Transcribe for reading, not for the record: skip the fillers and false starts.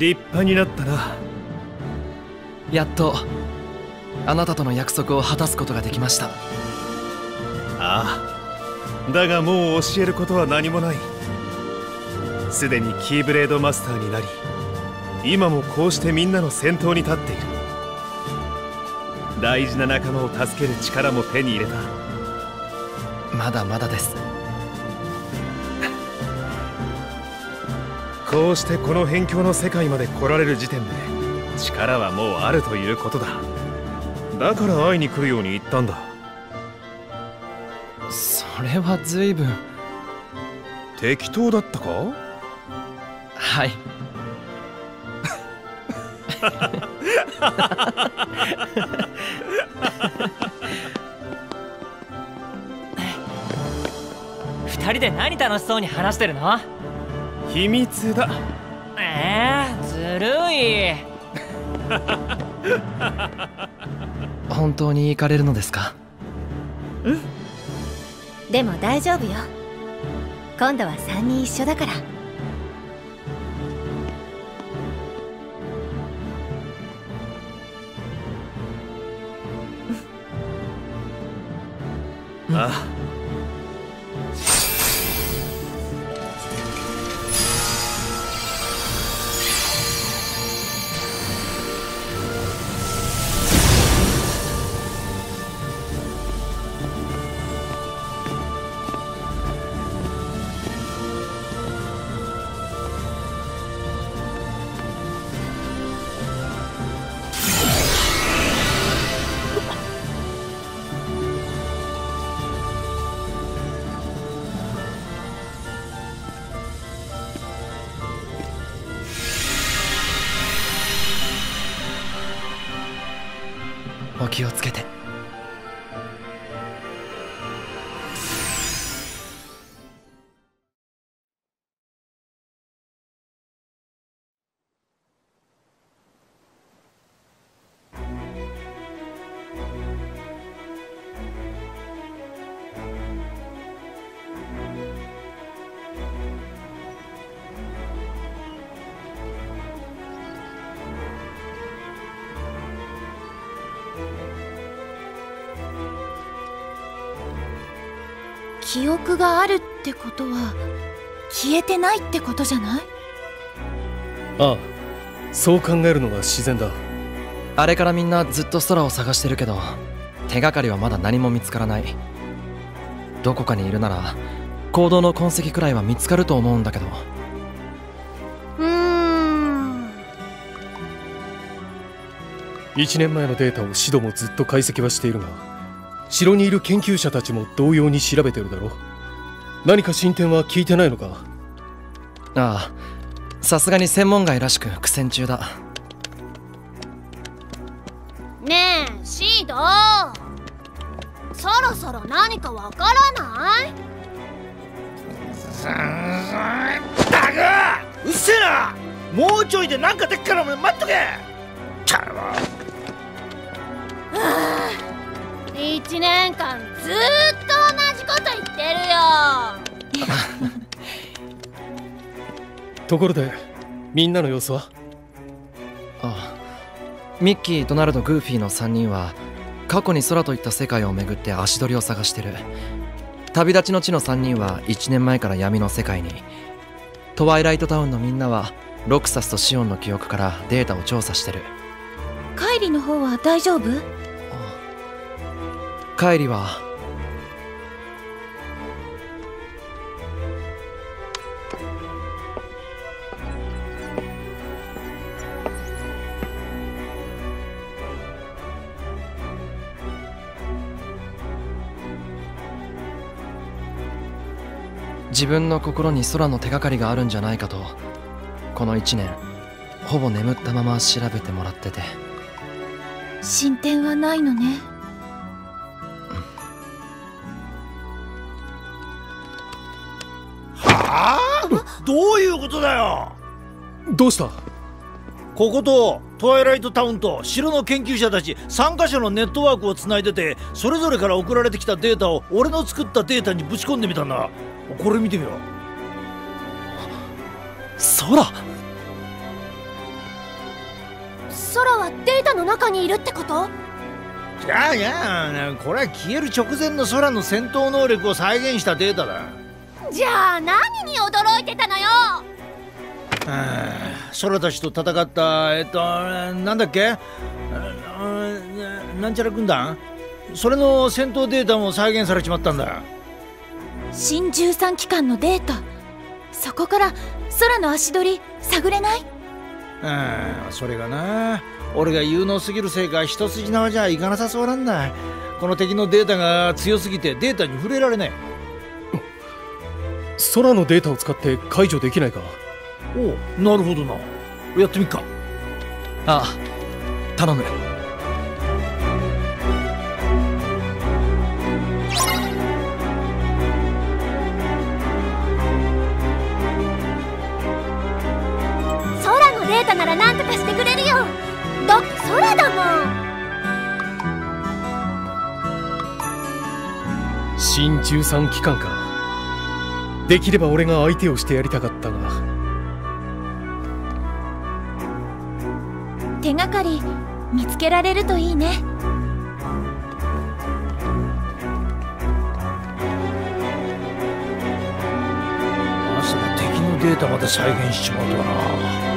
立派になったな。やっとあなたとの約束を果たすことができました。ああ、だがもう教えることは何もない。すでにキーブレードマスターになり、今もこうしてみんなの先頭に立っている。大事な仲間を助ける力も手に入れた。まだまだです。こうしてこの辺境の世界まで来られる時点で力はもうあるということだ。だから会いに来るように言ったんだ。それは随分適当だったか。はい。2人で何楽しそうに話してるの？秘密だ。ずるい。本当に行かれるのですか？うん、でも大丈夫よ。今度は3人一緒だから。ああ、気をつけて。記憶があるってことは消えてないってことじゃない？ああ、そう考えるのが自然だ。あれからみんなずっと空を探してるけど、手がかりはまだ何も見つからない。どこかにいるなら行動の痕跡くらいは見つかると思うんだけど。1年前のデータをシドもずっと解析はしているが、城にいる研究者たちも同様に調べてるだろう。何か進展は聞いてないのか？ああ、さすがに専門外らしく苦戦中だ。ねえシード、そろそろ何かわからない？うっせえな。もうちょいで何かでっからお前待っとけ。1年間ずーっと同じこと言ってるよ。ところでみんなの様子は？ああ、ミッキー、ドナルド、グーフィーの3人は過去に空といった世界を巡って足取りを探してる。旅立ちの地の3人は1年前から闇の世界に、トワイライトタウンのみんなはロクサスとシオンの記憶からデータを調査してる。カイリの方は大丈夫？カイリは自分の心に空の手がかりがあるんじゃないかと、この1年ほぼ眠ったまま調べてもらってて。進展はないのね。どういうことだよ。どうした？こことトワイライトタウンと城の研究者たち3カ所のネットワークをつないでて、それぞれから送られてきたデータを俺の作ったデータにぶち込んでみたんだ。これ見てみろ。ソラ、ソラはデータの中にいるってこと？いやいや、これは消える直前のソラの戦闘能力を再現したデータだ。じゃあ何に驚いてたのよ。ソラたちと戦ったなんだっけ、なんちゃら軍団、それの戦闘データも再現されちまったんだ。新13機関のデータ、そこから空の足取り探れない？それがな、俺が有能すぎるせいか一筋縄じゃいかなさそうなんだ。この敵のデータが強すぎてデータに触れられない。空のデータを使って解除できないか？おう、なるほどな、やってみっか。ああ、頼む。データなら何とかしてくれるよ。だって空だもん。新13機関か。できれば俺が相手をしてやりたかったが。手がかり見つけられるといいね。まさか敵のデータまで再現しちまうとはな。